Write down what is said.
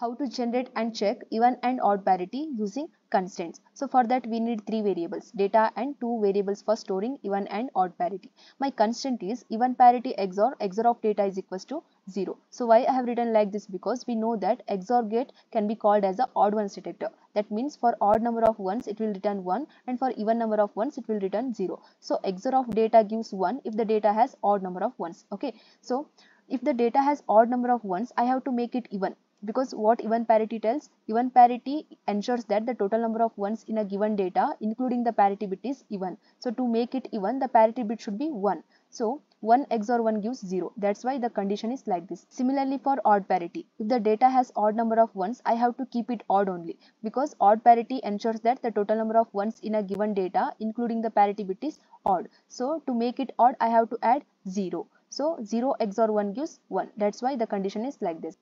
how to generate and check even and odd parity using constraints. So for that we need three variables, data and two variables for storing even and odd parity. My constraint is even parity XOR of data is equals to 0. So why I have written like this? Because we know that XOR gate can be called as a odd ones detector. That means for odd number of ones it will return 1 and for even number of ones it will return 0. So XOR of data gives 1 if the data has odd number of ones. Okay. So if the data has odd number of ones, I have to make it even. Because what even parity tells? Even parity ensures that the total number of ones in a given data including the parity bit is even. So to make it even, the parity bit should be 1. So 1 XOR 1 gives 0. That's why the condition is like this. Similarly for odd parity, if the data has odd number of ones, I have to keep it odd only. Because odd parity ensures that the total number of ones in a given data including the parity bit is odd. So to make it odd, I have to add 0. So 0 XOR 1 gives 1. That's why the condition is like this.